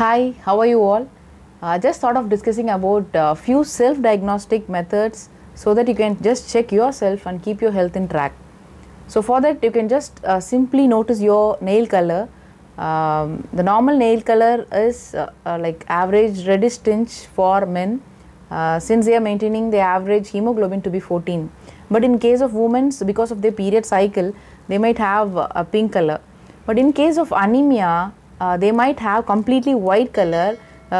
Hi, how are you all? Just thought of discussing about few self-diagnostic methods so that you can just check yourself and keep your health in track. So for that you can just simply notice your nail color. The normal nail color is like average reddish tinge for men since they are maintaining the average hemoglobin to be 14. But in case of women, because of their period cycle, they might have a pink color. But in case of anemia, they might have completely white color,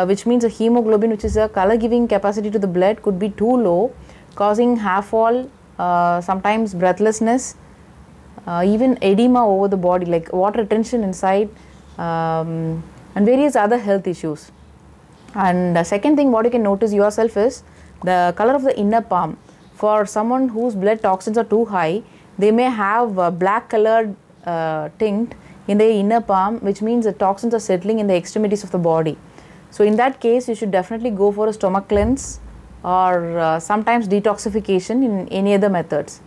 which means a hemoglobin, which is a color giving capacity to the blood, could be too low, causing hair fall, sometimes breathlessness, even edema over the body, like water retention inside, and various other health issues. And the second thing what you can notice yourself is the color of the inner palm. For someone whose blood toxins are too high, they may have a black colored tint in the inner palm, which means the toxins are settling in the extremities of the body. So in that case, you should definitely go for a stomach cleanse or sometimes detoxification in any other methods.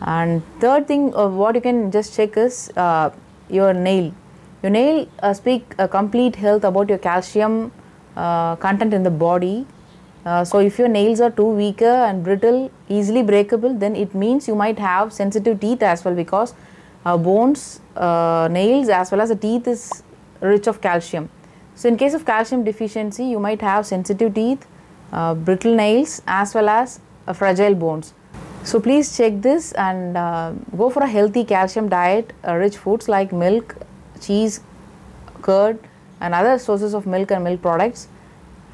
And third thing what you can just check is your nail. Your nail speak complete health about your calcium content in the body. So if your nails are too weaker and brittle, easily breakable, then it means you might have sensitive teeth as well, because bones, nails as well as the teeth is rich of calcium. So in case of calcium deficiency, you might have sensitive teeth, brittle nails as well as fragile bones. So please check this and go for a healthy calcium diet, rich foods like milk, cheese, curd and other sources of milk and milk products,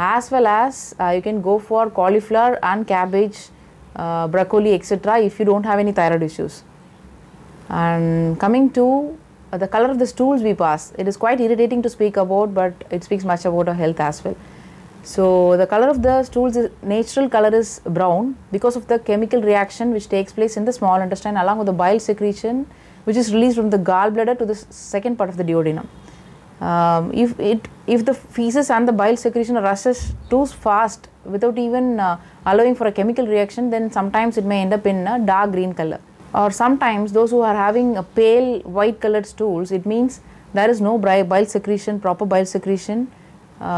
as well as you can go for cauliflower and cabbage, broccoli, etc. if you don't have any thyroid issues. And coming to the color of the stools we pass, it is quite irritating to speak about, but it speaks much about our health as well. So the color of the stools, natural color is brown because of the chemical reaction which takes place in the small intestine along with the bile secretion, which is released from the gallbladder to the second part of the duodenum. If the feces and the bile secretion rushes too fast without even allowing for a chemical reaction, then sometimes it may end up in a dark green color. Or sometimes those who are having a pale white colored stools, it means there is no bile secretion, proper bile secretion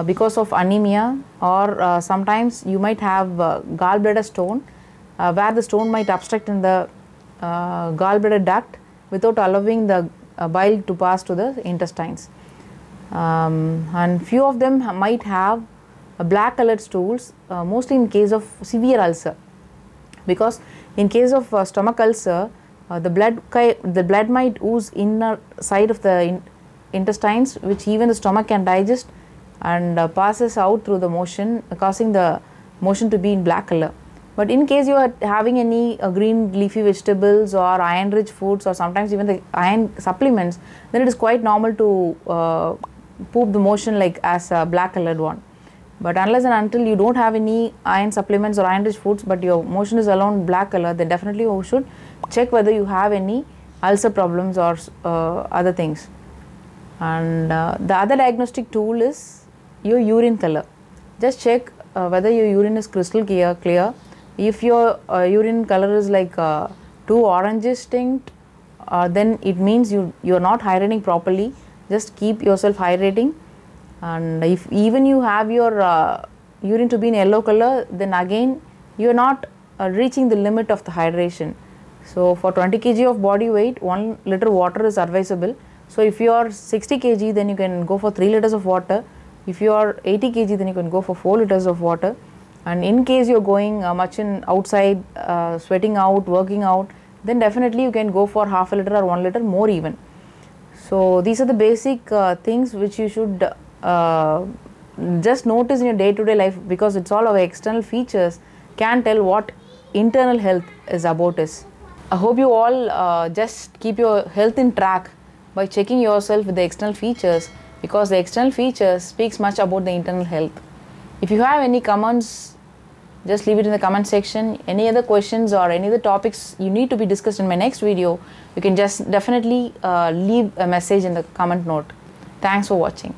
because of anemia, or sometimes you might have gallbladder stone where the stone might obstruct in the gallbladder duct without allowing the bile to pass to the intestines. And few of them might have black colored stools, mostly in case of severe ulcer, because in case of stomach ulcer, the blood might ooze inner side of the intestines, which even the stomach can digest and passes out through the motion, causing the motion to be in black color. But in case you are having any green leafy vegetables or iron rich foods or sometimes even the iron supplements, then it is quite normal to poop the motion like as a black colored one. But unless and until you don't have any iron supplements or iron rich foods, but your motion is alone black color, then definitely you should check whether you have any ulcer problems or other things. And the other diagnostic tool is your urine color. Just check whether your urine is crystal clear. If your urine color is like too orangish tint, then it means you are not hydrating properly. Just keep yourself hydrating. And if even you have your urine to be in yellow color, then again you are not reaching the limit of the hydration. So for 20 kg of body weight, 1 liter water is advisable. So if you are 60 kg, then you can go for 3 liters of water. If you are 80 kg, then you can go for 4 liters of water. And in case you are going much in outside, sweating out, working out, then definitely you can go for half a liter or 1 liter more even. So these are the basic things which you should just notice in your day-to-day life, because it's all our external features can tell what internal health is about us. I hope you all just keep your health in track by checking yourself with the external features, because the external features speaks much about the internal health. If you have any comments, just leave it in the comment section. Any other questions or any other topics you need to be discussed in my next video, you can just definitely leave a message in the comment note. Thanks for watching.